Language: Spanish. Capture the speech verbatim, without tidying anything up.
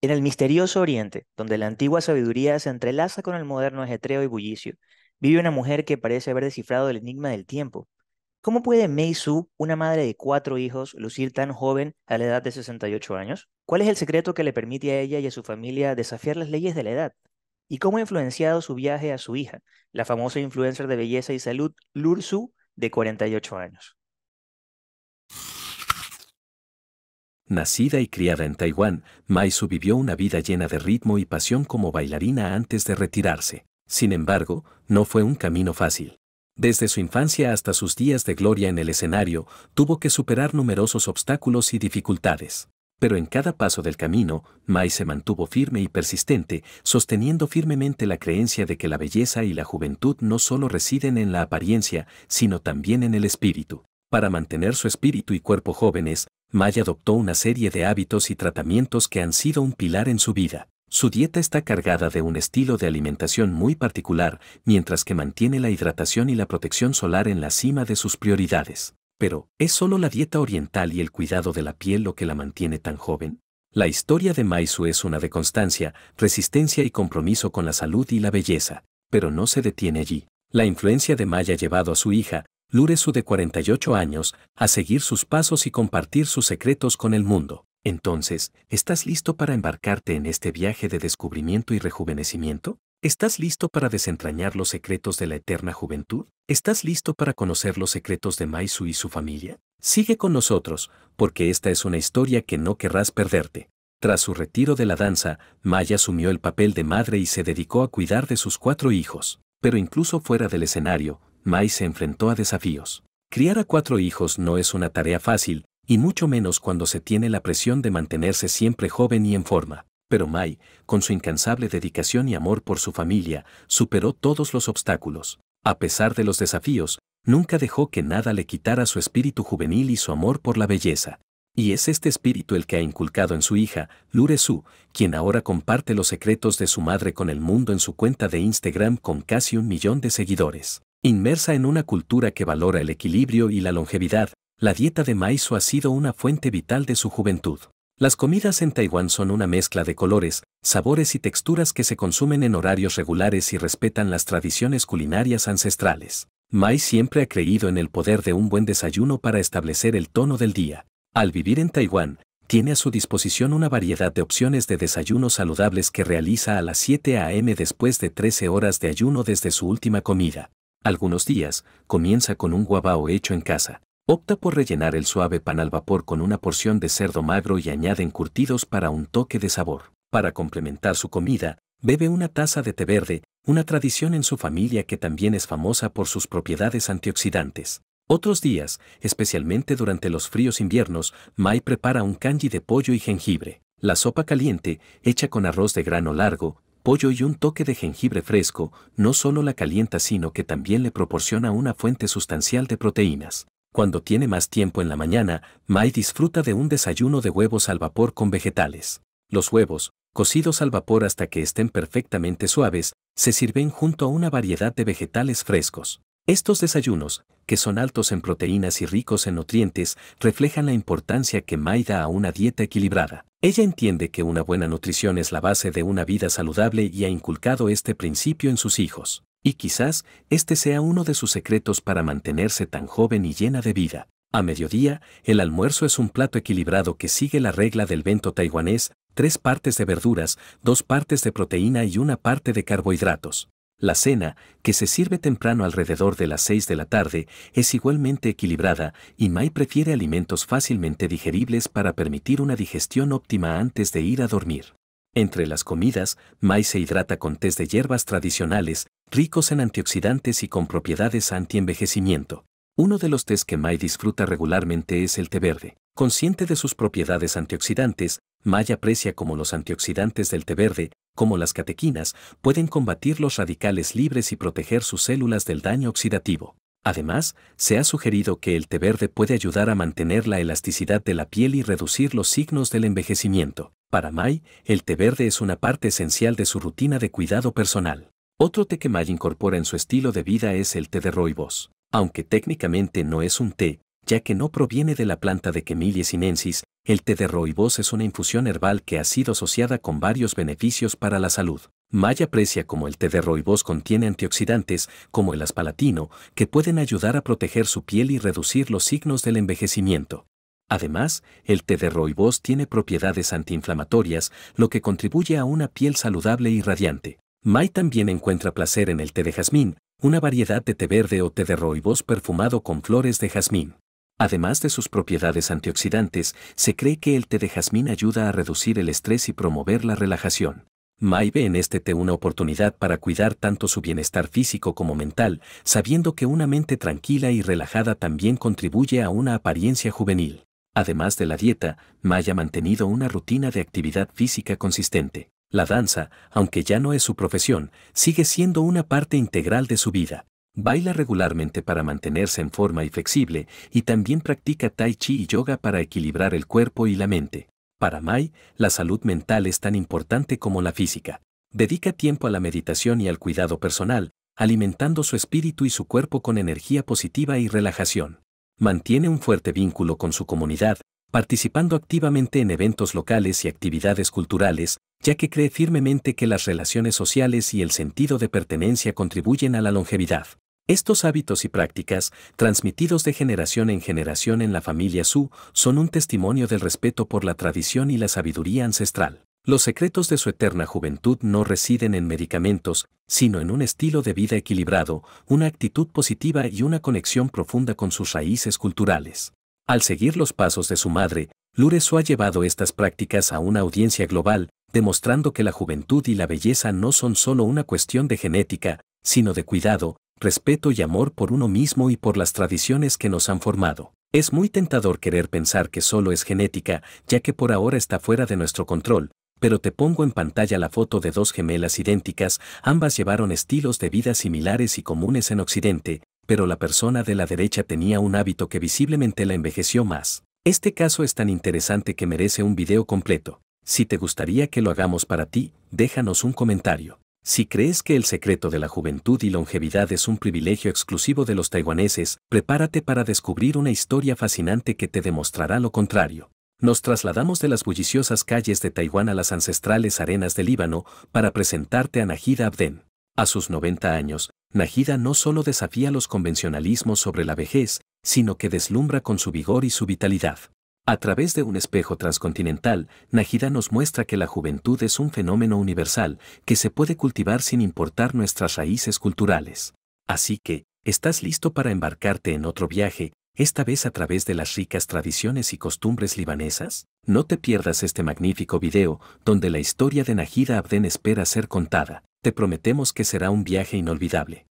En el misterioso Oriente, donde la antigua sabiduría se entrelaza con el moderno ajetreo y bullicio, vive una mujer que parece haber descifrado el enigma del tiempo. ¿Cómo puede May Hsu, una madre de cuatro hijos, lucir tan joven a la edad de sesenta y ocho años? ¿Cuál es el secreto que le permite a ella y a su familia desafiar las leyes de la edad? ¿Y cómo ha influenciado su viaje a su hija, la famosa influencer de belleza y salud Lure Hsu, de cuarenta y ocho años? Nacida y criada en Taiwán, May Hsu vivió una vida llena de ritmo y pasión como bailarina antes de retirarse. Sin embargo, no fue un camino fácil. Desde su infancia hasta sus días de gloria en el escenario, tuvo que superar numerosos obstáculos y dificultades. Pero en cada paso del camino, May se mantuvo firme y persistente, sosteniendo firmemente la creencia de que la belleza y la juventud no solo residen en la apariencia, sino también en el espíritu. Para mantener su espíritu y cuerpo jóvenes, May adoptó una serie de hábitos y tratamientos que han sido un pilar en su vida. Su dieta está cargada de un estilo de alimentación muy particular, mientras que mantiene la hidratación y la protección solar en la cima de sus prioridades. Pero, ¿es solo la dieta oriental y el cuidado de la piel lo que la mantiene tan joven? La historia de May Hsu es una de constancia, resistencia y compromiso con la salud y la belleza. Pero no se detiene allí. La influencia de May ha llevado a su hija, Lure Hsu de cuarenta y ocho años, a seguir sus pasos y compartir sus secretos con el mundo. Entonces, ¿estás listo para embarcarte en este viaje de descubrimiento y rejuvenecimiento? ¿Estás listo para desentrañar los secretos de la eterna juventud? ¿Estás listo para conocer los secretos de May Hsu y su familia? Sigue con nosotros, porque esta es una historia que no querrás perderte. Tras su retiro de la danza, May asumió el papel de madre y se dedicó a cuidar de sus cuatro hijos. Pero incluso fuera del escenario, May se enfrentó a desafíos. Criar a cuatro hijos no es una tarea fácil, y mucho menos cuando se tiene la presión de mantenerse siempre joven y en forma. Pero May, con su incansable dedicación y amor por su familia, superó todos los obstáculos. A pesar de los desafíos, nunca dejó que nada le quitara su espíritu juvenil y su amor por la belleza. Y es este espíritu el que ha inculcado en su hija, Lure Hsu, quien ahora comparte los secretos de su madre con el mundo en su cuenta de Instagram con casi un millón de seguidores. Inmersa en una cultura que valora el equilibrio y la longevidad, la dieta de May Hsu ha sido una fuente vital de su juventud. Las comidas en Taiwán son una mezcla de colores, sabores y texturas que se consumen en horarios regulares y respetan las tradiciones culinarias ancestrales. May siempre ha creído en el poder de un buen desayuno para establecer el tono del día. Al vivir en Taiwán, tiene a su disposición una variedad de opciones de desayunos saludables que realiza a las siete a m después de trece horas de ayuno desde su última comida. Algunos días, comienza con un guabao hecho en casa. Opta por rellenar el suave pan al vapor con una porción de cerdo magro y añaden curtidos para un toque de sabor. Para complementar su comida, bebe una taza de té verde, una tradición en su familia que también es famosa por sus propiedades antioxidantes. Otros días, especialmente durante los fríos inviernos, May prepara un cangri de pollo y jengibre. La sopa caliente, hecha con arroz de grano largo, pollo y un toque de jengibre fresco, no solo la calienta sino que también le proporciona una fuente sustancial de proteínas. Cuando tiene más tiempo en la mañana, May disfruta de un desayuno de huevos al vapor con vegetales. Los huevos, cocidos al vapor hasta que estén perfectamente suaves, se sirven junto a una variedad de vegetales frescos. Estos desayunos, que son altos en proteínas y ricos en nutrientes, reflejan la importancia que May da a una dieta equilibrada. Ella entiende que una buena nutrición es la base de una vida saludable y ha inculcado este principio en sus hijos. Y quizás este sea uno de sus secretos para mantenerse tan joven y llena de vida. A mediodía, el almuerzo es un plato equilibrado que sigue la regla del bento taiwanés, tres partes de verduras, dos partes de proteína y una parte de carbohidratos. La cena, que se sirve temprano alrededor de las seis de la tarde, es igualmente equilibrada y May prefiere alimentos fácilmente digeribles para permitir una digestión óptima antes de ir a dormir. Entre las comidas, May se hidrata con tés de hierbas tradicionales, ricos en antioxidantes y con propiedades antienvejecimiento. Uno de los tés que May disfruta regularmente es el té verde. Consciente de sus propiedades antioxidantes, May aprecia cómo los antioxidantes del té verde, como las catequinas, pueden combatir los radicales libres y proteger sus células del daño oxidativo. Además, se ha sugerido que el té verde puede ayudar a mantener la elasticidad de la piel y reducir los signos del envejecimiento. Para May, el té verde es una parte esencial de su rutina de cuidado personal. Otro té que May incorpora en su estilo de vida es el té de rooibos. Aunque técnicamente no es un té, ya que no proviene de la planta de Camellia sinensis, El té de rooibos es una infusión herbal que ha sido asociada con varios beneficios para la salud. May aprecia cómo el té de rooibos contiene antioxidantes, como el aspalatino, que pueden ayudar a proteger su piel y reducir los signos del envejecimiento. Además, el té de rooibos tiene propiedades antiinflamatorias, lo que contribuye a una piel saludable y radiante. May también encuentra placer en el té de jazmín, una variedad de té verde o té de rooibos perfumado con flores de jazmín. Además de sus propiedades antioxidantes, se cree que el té de jazmín ayuda a reducir el estrés y promover la relajación. May ve en este té una oportunidad para cuidar tanto su bienestar físico como mental, sabiendo que una mente tranquila y relajada también contribuye a una apariencia juvenil. Además de la dieta, May ha mantenido una rutina de actividad física consistente. La danza, aunque ya no es su profesión, sigue siendo una parte integral de su vida. Baila regularmente para mantenerse en forma y flexible, y también practica tai chi y yoga para equilibrar el cuerpo y la mente. Para May, la salud mental es tan importante como la física. Dedica tiempo a la meditación y al cuidado personal, alimentando su espíritu y su cuerpo con energía positiva y relajación. Mantiene un fuerte vínculo con su comunidad, participando activamente en eventos locales y actividades culturales, ya que cree firmemente que las relaciones sociales y el sentido de pertenencia contribuyen a la longevidad. Estos hábitos y prácticas, transmitidos de generación en generación en la familia Hsu, son un testimonio del respeto por la tradición y la sabiduría ancestral. Los secretos de su eterna juventud no residen en medicamentos, sino en un estilo de vida equilibrado, una actitud positiva y una conexión profunda con sus raíces culturales. Al seguir los pasos de su madre, Lure Hsu ha llevado estas prácticas a una audiencia global, demostrando que la juventud y la belleza no son solo una cuestión de genética, sino de cuidado, respeto y amor por uno mismo y por las tradiciones que nos han formado. Es muy tentador querer pensar que solo es genética, ya que por ahora está fuera de nuestro control, pero te pongo en pantalla la foto de dos gemelas idénticas, ambas llevaron estilos de vida similares y comunes en Occidente, pero la persona de la derecha tenía un hábito que visiblemente la envejeció más. Este caso es tan interesante que merece un video completo. Si te gustaría que lo hagamos para ti, déjanos un comentario. Si crees que el secreto de la juventud y longevidad es un privilegio exclusivo de los taiwaneses, prepárate para descubrir una historia fascinante que te demostrará lo contrario. Nos trasladamos de las bulliciosas calles de Taiwán a las ancestrales arenas del Líbano para presentarte a Najida Abden. A sus noventa años, Najida no solo desafía los convencionalismos sobre la vejez, sino que deslumbra con su vigor y su vitalidad. A través de un espejo transcontinental, Najida nos muestra que la juventud es un fenómeno universal que se puede cultivar sin importar nuestras raíces culturales. Así que, ¿estás listo para embarcarte en otro viaje, esta vez a través de las ricas tradiciones y costumbres libanesas? No te pierdas este magnífico video, donde la historia de Najida Abden espera ser contada. Te prometemos que será un viaje inolvidable.